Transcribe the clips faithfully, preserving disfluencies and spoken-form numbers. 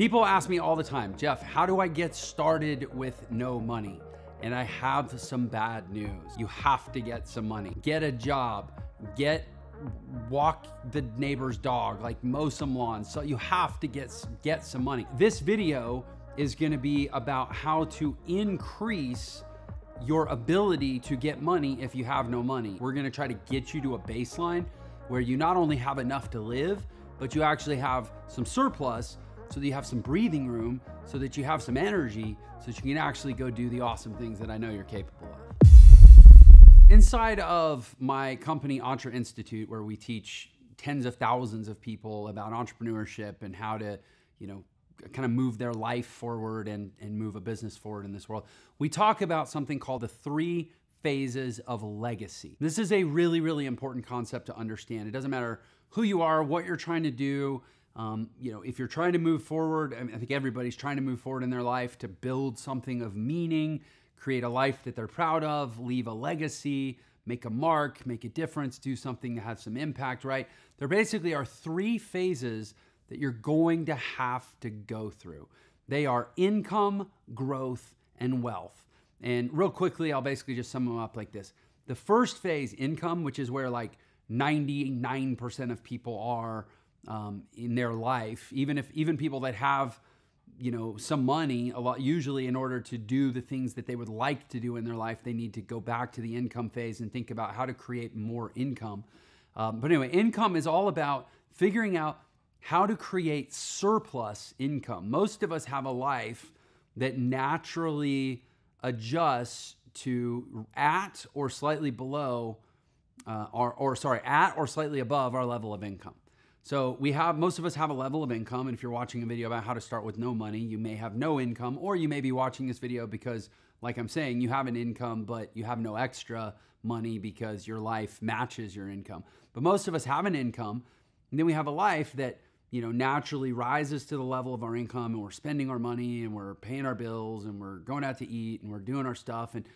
People ask me all the time, Jeff, how do I get started with no money? And I have some bad news. You have to get some money. Get a job, get walk the neighbor's dog, like mow some lawns. So you have to get, get some money. This video is gonna be about how to increase your ability to get money if you have no money. We're gonna try to get you to a baseline where you not only have enough to live, but you actually have some surplus so that you have some breathing room, so that you have some energy, so that you can actually go do the awesome things that I know you're capable of. Inside of my company, Entre Institute, where we teach tens of thousands of people about entrepreneurship and how to, you know, kind of move their life forward and, and move a business forward in this world, we talk about something called the three phases of legacy. This is a really, really important concept to understand. It doesn't matter who you are, what you're trying to do. Um, you know, if you're trying to move forward, I mean, I think everybody's trying to move forward in their life to build something of meaning, create a life that they're proud of, leave a legacy, make a mark, make a difference, do something to have some impact, right? There basically are three phases that you're going to have to go through. They are income, growth, and wealth. And real quickly, I'll basically just sum them up like this. The first phase, income, which is where like ninety-nine percent of people are um, in their life, even if even people that have, you know, some money, a lot, usually in order to do the things that they would like to do in their life, they need to go back to the income phase and think about how to create more income. Um, but anyway, income is all about figuring out how to create surplus income. Most of us have a life that naturally adjusts to at or slightly below, uh, or, or sorry, at or slightly above our level of income. So we have, most of us have a level of income, and if you're watching a video about how to start with no money, you may have no income, or you may be watching this video because, like I'm saying, you have an income, but you have no extra money because your life matches your income. But most of us have an income, and then we have a life that, you know, naturally rises to the level of our income, and we're spending our money, and we're paying our bills, and we're going out to eat, and we're doing our stuff, and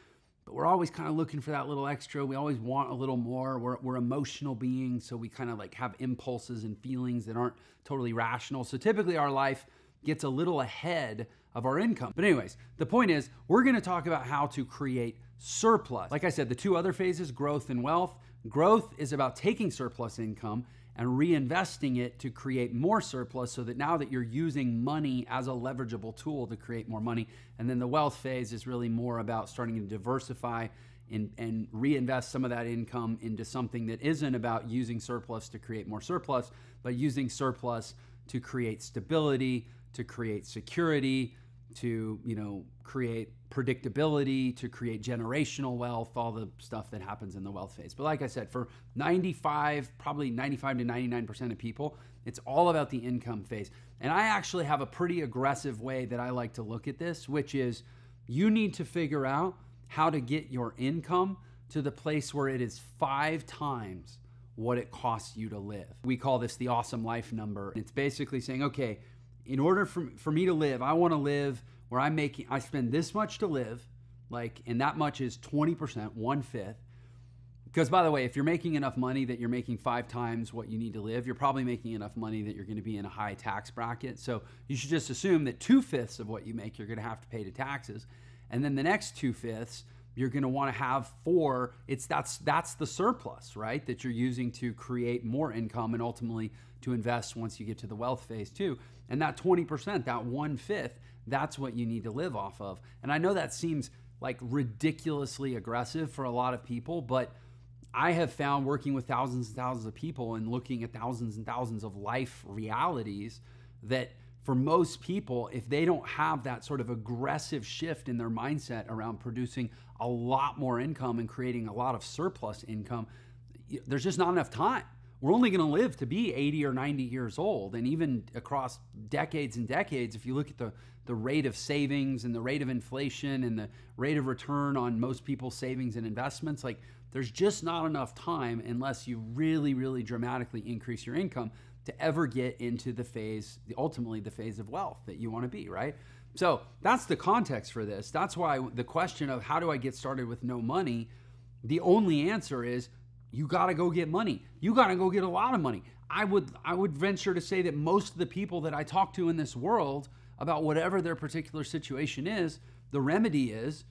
but we're always kind of looking for that little extra. We always want a little more. We're, we're emotional beings, so we kind of like have impulses and feelings that aren't totally rational. So typically our life gets a little ahead of our income. But anyways, the point is, we're gonna talk about how to create surplus. Like I said, the two other phases, growth and wealth. Growth is about taking surplus income and reinvesting it to create more surplus, so that now that you're using money as a leverageable tool to create more money. And then the wealth phase is really more about starting to diversify and, and reinvest some of that income into something that isn't about using surplus to create more surplus, but using surplus to create stability, to create security, to, you know, create predictability, to create generational wealth, all the stuff that happens in the wealth phase. But like I said, for ninety-five, probably ninety-five to ninety-nine percent of people, it's all about the income phase. And I actually have a pretty aggressive way that I like to look at this, which is you need to figure out how to get your income to the place where it is five times what it costs you to live. We call this the awesome life number. It's basically saying, okay, in order for, for me to live, I want to live where I'm making, I spend this much to live, like, and that much is twenty percent, one fifth. Because by the way, if you're making enough money that you're making five times what you need to live, you're probably making enough money that you're going to be in a high tax bracket. So you should just assume that two fifths of what you make, you're going to have to pay to taxes. And then the next two fifths, you're going to want to have four. It's that's, that's the surplus, right? That you're using to create more income and ultimately to invest once you get to the wealth phase too. And that twenty percent, that one fifth, that's what you need to live off of. And I know that seems like ridiculously aggressive for a lot of people, but I have found working with thousands and thousands of people and looking at thousands and thousands of life realities that for most people, if they don't have that sort of aggressive shift in their mindset around producing a lot more income and creating a lot of surplus income, there's just not enough time. We're only gonna live to be eighty or ninety years old. And even across decades and decades, if you look at the, the rate of savings and the rate of inflation and the rate of return on most people's savings and investments, like there's just not enough time unless you really, really dramatically increase your income to ever get into the phase, ultimately the phase of wealth that you wanna be, right? So that's the context for this. That's why the question of how do I get started with no money, the only answer is you got to go get money. You got to go get a lot of money. I would, I would venture to say that most of the people that I talk to in this world about whatever their particular situation is, the remedy is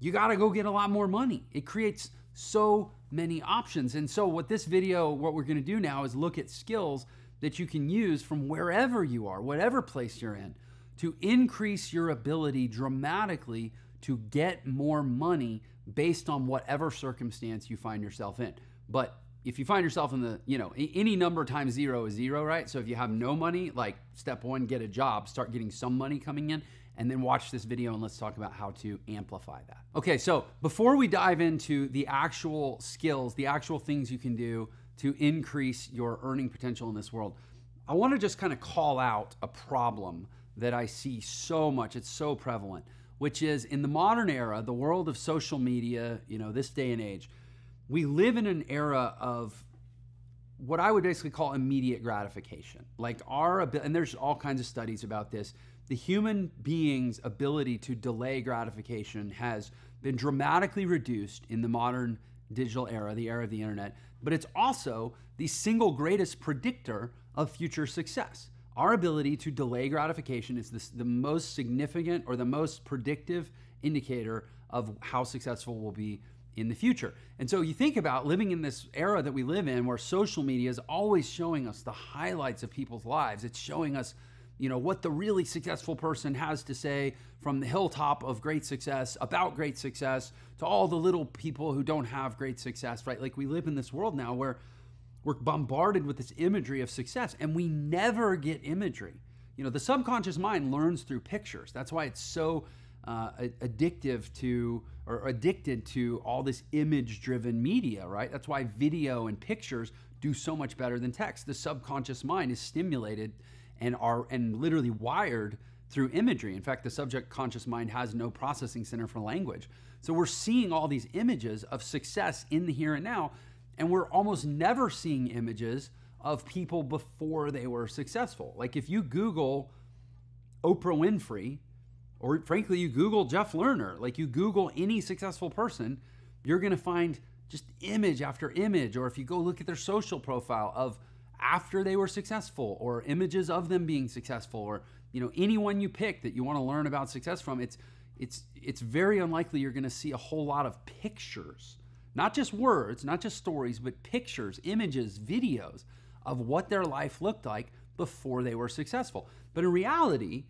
you got to go get a lot more money. It creates so many options. And so what this video, what we're going to do now is look at skills that you can use from wherever you are, whatever place you're in, to increase your ability dramatically to get more money based on whatever circumstance you find yourself in. But if you find yourself in the, you know, any number times zero is zero, right? So if you have no money, like step one, get a job, start getting some money coming in, and then watch this video and let's talk about how to amplify that. Okay, so before we dive into the actual skills, the actual things you can do to increase your earning potential in this world, I wanna just kind of call out a problem that I see so much, it's so prevalent, which is in the modern era, the world of social media, you know, this day and age, we live in an era of what I would basically call immediate gratification. Like our ability, and there's all kinds of studies about this, the human being's ability to delay gratification has been dramatically reduced in the modern digital era, the era of the internet, but it's also the single greatest predictor of future success. Our ability to delay gratification is this, the most significant or the most predictive indicator of how successful we'll be in the future. And so you think about living in this era that we live in where social media is always showing us the highlights of people's lives. It's showing us, you know, what the really successful person has to say from the hilltop of great success, about great success, to all the little people who don't have great success, right? Like we live in this world now where we're bombarded with this imagery of success and we never get imagery. You know, the subconscious mind learns through pictures. That's why it's so Uh, addictive to or addicted to all this image driven media, right? That's why video and pictures do so much better than text. The subconscious mind is stimulated and are and literally wired through imagery. In fact, the subconscious mind has no processing center for language. So we're seeing all these images of success in the here and now, and we're almost never seeing images of people before they were successful. Like if you Google Oprah Winfrey, or frankly, you Google Jeff Lerner, like you Google any successful person, you're gonna find just image after image, or if you go look at their social profile of after they were successful, or images of them being successful, or you know anyone you pick that you wanna learn about success from, it's, it's, it's very unlikely you're gonna see a whole lot of pictures, not just words, not just stories, but pictures, images, videos of what their life looked like before they were successful. But in reality,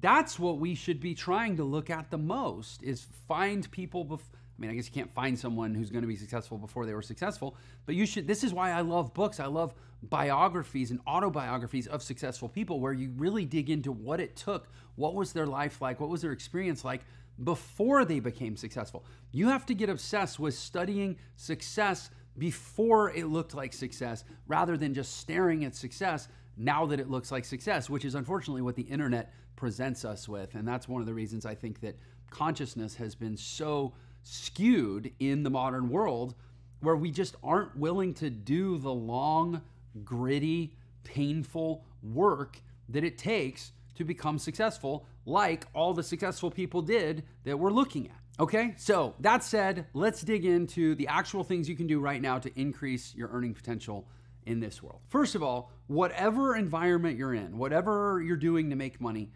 that's what we should be trying to look at the most, is find people bef- I mean, I guess you can't find someone who's gonna be successful before they were successful, but you should, this is why I love books. I love biographies and autobiographies of successful people where you really dig into what it took, what was their life like, what was their experience like before they became successful. You have to get obsessed with studying success before it looked like success, rather than just staring at success now that it looks like success, which is unfortunately what the internet presents us with. And that's one of the reasons I think that consciousness has been so skewed in the modern world, where we just aren't willing to do the long, gritty, painful work that it takes to become successful, like all the successful people did that we're looking at. Okay, so that said, let's dig into the actual things you can do right now to increase your earning potential in this world. First of all, whatever environment you're in, whatever you're doing to make money,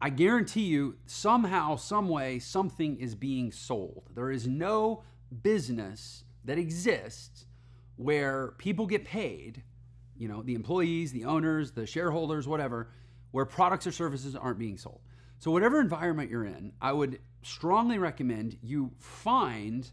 I guarantee you somehow, some way, something is being sold. There is no business that exists where people get paid, you know, the employees, the owners, the shareholders, whatever, where products or services aren't being sold. So whatever environment you're in, I would strongly recommend you find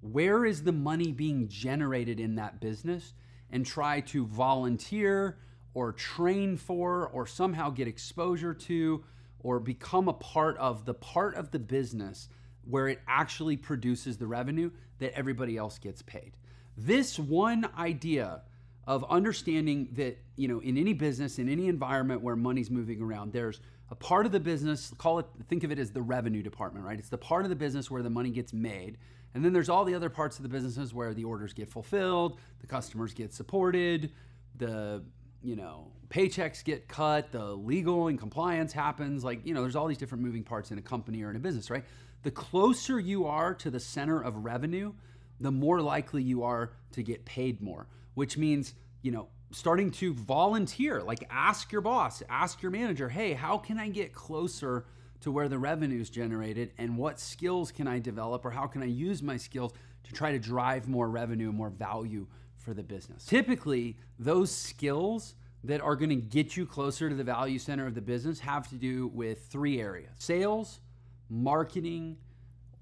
where is the money being generated in that business, and try to volunteer or train for or somehow get exposure to or become a part of the part of the business where it actually produces the revenue that everybody else gets paid. This one idea of understanding that, you know, in any business, in any environment where money's moving around, there's a part of the business, call it, think of it as the revenue department, right? It's the part of the business where the money gets made. And then there's all the other parts of the businesses where the orders get fulfilled, the customers get supported, the, you know, paychecks get cut, the legal and compliance happens. Like, you know, there's all these different moving parts in a company or in a business, right? The closer you are to the center of revenue, the more likely you are to get paid more, which means, you know, starting to volunteer, like ask your boss, ask your manager, hey, how can I get closer to where the revenue is generated, and what skills can I develop, or how can I use my skills to try to drive more revenue, more value for the business? Typically, those skills that are gonna get you closer to the value center of the business have to do with three areas: sales, marketing,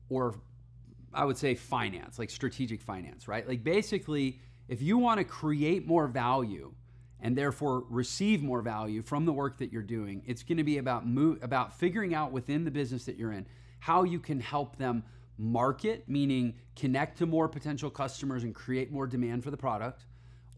or I would say finance, like strategic finance, right? Like basically, if you wanna create more value and therefore receive more value from the work that you're doing, it's gonna be about move, about figuring out within the business that you're in how you can help them market, meaning connect to more potential customers and create more demand for the product,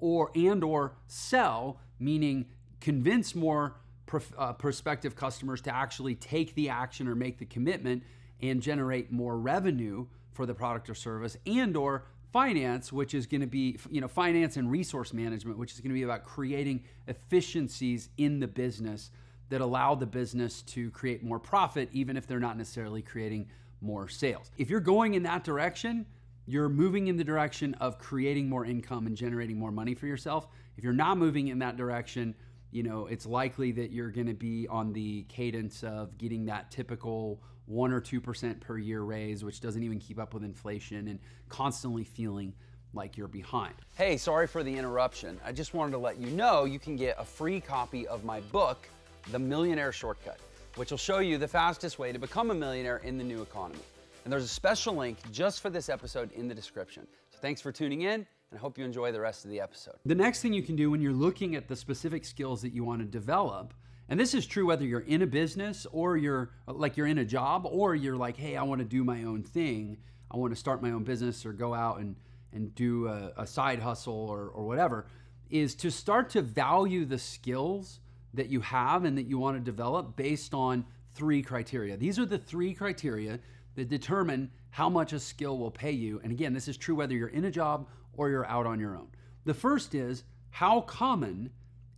or and or sell, meaning convince more prof, uh, prospective customers to actually take the action or make the commitment and generate more revenue for the product or service, and or finance, which is going to be, you know, finance and resource management, which is going to be about creating efficiencies in the business that allow the business to create more profit, even if they're not necessarily creating more sales. If you're going in that direction, you're moving in the direction of creating more income and generating more money for yourself. If you're not moving in that direction, you know, it's likely that you're going to be on the cadence of getting that typical one or two percent per year raise, which doesn't even keep up with inflation, and constantly feeling like you're behind. Hey, sorry for the interruption. I just wanted to let you know you can get a free copy of my book, The Millionaire Shortcut, which will show you the fastest way to become a millionaire in the new economy. And there's a special link just for this episode in the description. So thanks for tuning in, and I hope you enjoy the rest of the episode. The next thing you can do when you're looking at the specific skills that you want to develop, and this is true whether you're in a business or you're like you're in a job, or you're like, hey, I want to do my own thing. I want to start my own business or go out and, and do a, a side hustle or, or whatever, is to start to value the skills that you have and that you want to develop based on three criteria. These are the three criteria that determine how much a skill will pay you. And again, this is true whether you're in a job or you're out on your own. The first is, how common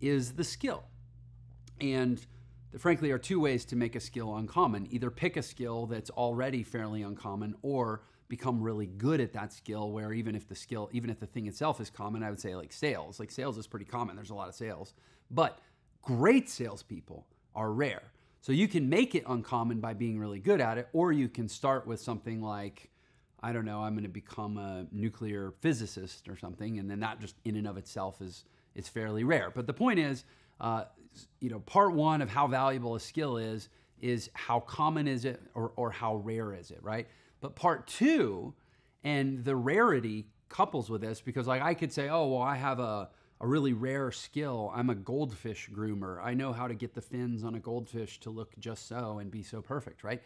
is the skill? And there frankly are two ways to make a skill uncommon. Either pick a skill that's already fairly uncommon, or become really good at that skill where even if the skill, even if the thing itself is common, I would say like sales. Like sales is pretty common. There's a lot of sales, but great salespeople are rare. So you can make it uncommon by being really good at it, or you can start with something like, I don't know, I'm gonna become a nuclear physicist or something, and then that just in and of itself is, is fairly rare. But the point is, uh, you know, part one of how valuable a skill is, is how common is it or, or how rare is it, right? But part two, and the rarity couples with this, because like I could say, oh, well, I have a, a really rare skill. I'm a goldfish groomer. I know how to get the fins on a goldfish to look just so and be so perfect, right?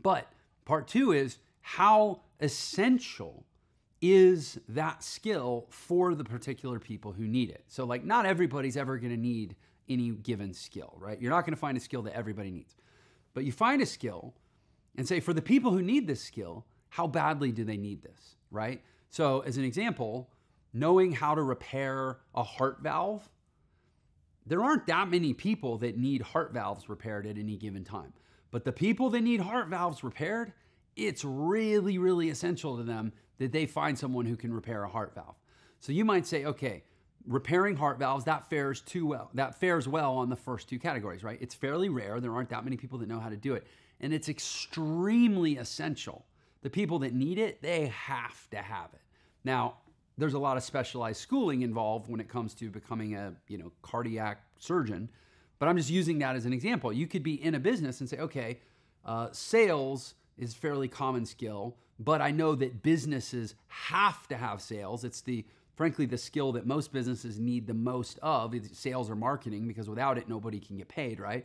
But part two is, how essential is that skill for the particular people who need it? So like not everybody's ever gonna need any given skill, right? You're not gonna find a skill that everybody needs. But you find a skill and say, for the people who need this skill, how badly do they need this, right? So as an example, knowing how to repair a heart valve, there aren't that many people that need heart valves repaired at any given time. But the people that need heart valves repaired, it's really, really essential to them that they find someone who can repair a heart valve. So you might say, okay, repairing heart valves, that fares too well. That fares well on the first two categories, right? It's fairly rare. There aren't that many people that know how to do it. And it's extremely essential. The people that need it, they have to have it. Now, there's a lot of specialized schooling involved when it comes to becoming a, you know, cardiac surgeon, but I'm just using that as an example. You could be in a business and say, okay, uh, sales is a fairly common skill, but I know that businesses have to have sales. It's the, frankly, the skill that most businesses need the most of, is sales or marketing, because without it, nobody can get paid, right?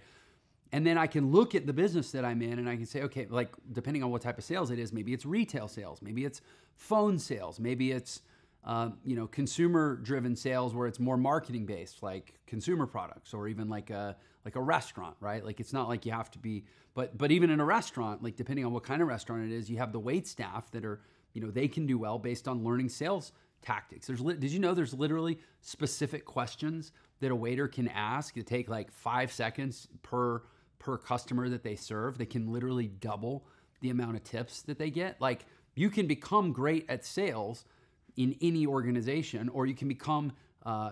And then I can look at the business that I'm in and I can say, okay, like depending on what type of sales it is, maybe it's retail sales, maybe it's phone sales, maybe it's, Uh, you know, consumer-driven sales where it's more marketing-based, like consumer products, or even like a like a restaurant, right? Like it's not like you have to be, but but even in a restaurant, like depending on what kind of restaurant it is, you have the wait staff that are, you know, they can do well based on learning sales tactics. There's did you know there's literally specific questions that a waiter can ask that take like five seconds per per customer that they serve. They can literally double the amount of tips that they get. Like You can become great at sales in any organization, or you can become uh,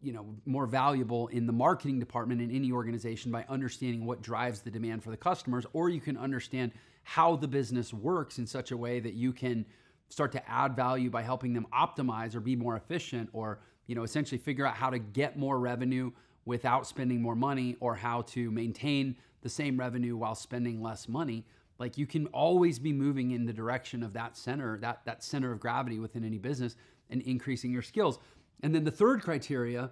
you know, more valuable in the marketing department in any organization by understanding what drives the demand for the customers, or you can understand how the business works in such a way that you can start to add value by helping them optimize or be more efficient, or you know, essentially figure out how to get more revenue without spending more money, or how to maintain the same revenue while spending less money. Like, you can always be moving in the direction of that center, that, that center of gravity within any business, and increasing your skills. And then the third criteria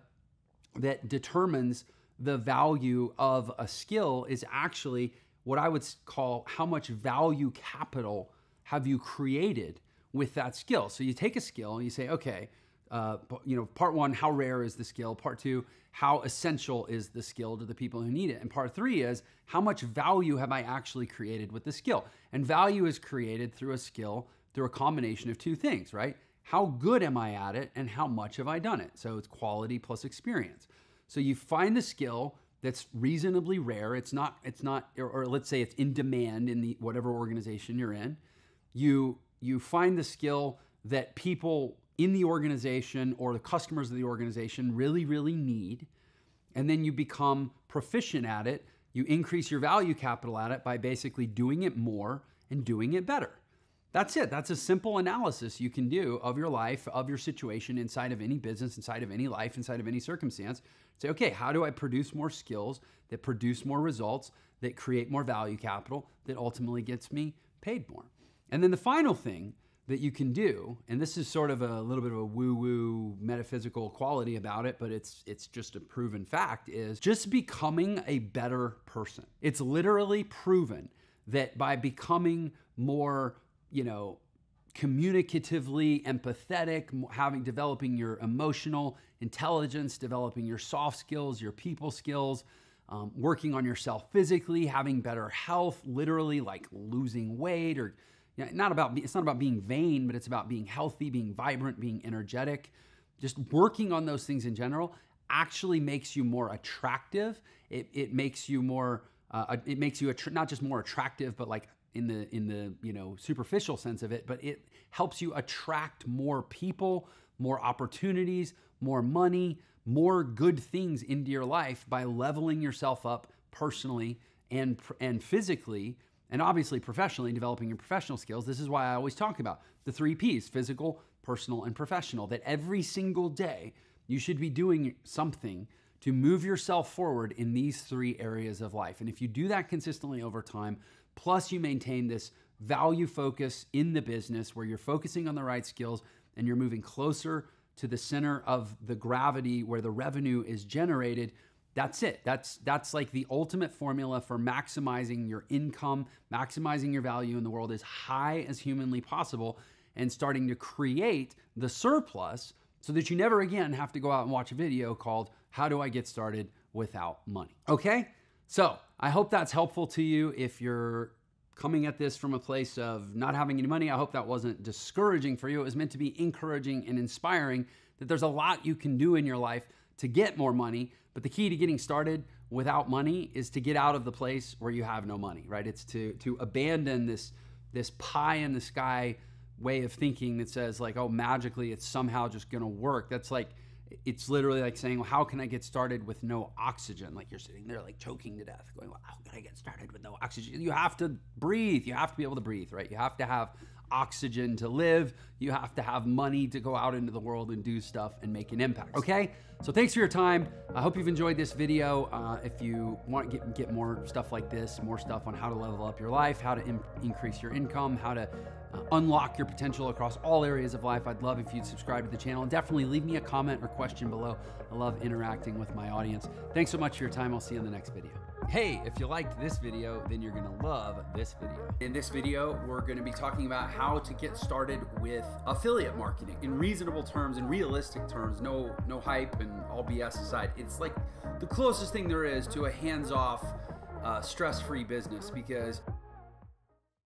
that determines the value of a skill is actually what I would call how much value capital have you created with that skill. So you take a skill and you say, okay, uh, you know, part one, how rare is the skill? Part two, how essential is the skill to the people who need it? And part three is, how much value have I actually created with the skill? And value is created through a skill through a combination of two things, right? How good am I at it, and how much have I done it? So it's quality plus experience. So you find the skill that's reasonably rare. It's not, it's not, or, or let's say it's in demand in the whatever organization you're in. You, you find the skill that people in the organization or the customers of the organization really, really need. And then you become proficient at it. You increase your value capital at it by basically doing it more and doing it better. That's it. That's a simple analysis you can do of your life, of your situation, inside of any business, inside of any life, inside of any circumstance. Say, okay, how do I produce more skills that produce more results, that create more value capital, that ultimately gets me paid more? And then the final thing that you can do, and this is sort of a little bit of a woo-woo metaphysical quality about it, but it's, it's just a proven fact, is just becoming a better person. It's literally proven that by becoming more, you know, communicatively empathetic, having, developing your emotional intelligence, developing your soft skills, your people skills, um, working on yourself physically, having better health, literally like losing weight, or you know, not about, it's not about being vain, but it's about being healthy, being vibrant, being energetic. Just working on those things in general actually makes you more attractive. It, it makes you more, uh, it makes you not just more attractive, but like, in the, in the, you know, superficial sense of it, but it helps you attract more people, more opportunities, more money, more good things into your life by leveling yourself up personally and, and physically, and obviously professionally, developing your professional skills. This is why I always talk about the three P's, physical, personal, and professional, that every single day you should be doing something to move yourself forward in these three areas of life. And if you do that consistently over time, plus you maintain this value focus in the business where you're focusing on the right skills and you're moving closer to the center of the gravity where the revenue is generated, that's it. That's, that's like the ultimate formula for maximizing your income, maximizing your value in the world as high as humanly possible, and starting to create the surplus so that you never again have to go out and watch a video called How Do I Get Started Without Money? Okay? So I hope that's helpful to you. If you're coming at this from a place of not having any money, I hope that wasn't discouraging for you. It was meant to be encouraging and inspiring, that there's a lot you can do in your life to get more money. But the key to getting started without money is to get out of the place where you have no money, right? It's to, to abandon this, this pie in the sky way of thinking that says like, oh, magically it's somehow just gonna work. That's like, it's literally like saying, well, how can I get started with no oxygen? Like, you're sitting there like choking to death going, well, how can I get started with no oxygen? You have to breathe. You have to be able to breathe, right? You have to have oxygen to live. You have to have money to go out into the world and do stuff and make an impact. Okay. So thanks for your time. I hope you've enjoyed this video. Uh, if you want to get, get more stuff like this, more stuff on how to level up your life, how to in increase your income, how to Uh, unlock your potential across all areas of life, I'd love if you'd subscribe to the channel. And definitely leave me a comment or question below. I love interacting with my audience. Thanks so much for your time. I'll see you in the next video. Hey, if you liked this video, then you're gonna love this video. In this video, we're gonna be talking about how to get started with affiliate marketing in reasonable terms, in realistic terms, no, no hype and all B S aside. It's like the closest thing there is to a hands-off, uh, stress-free business, because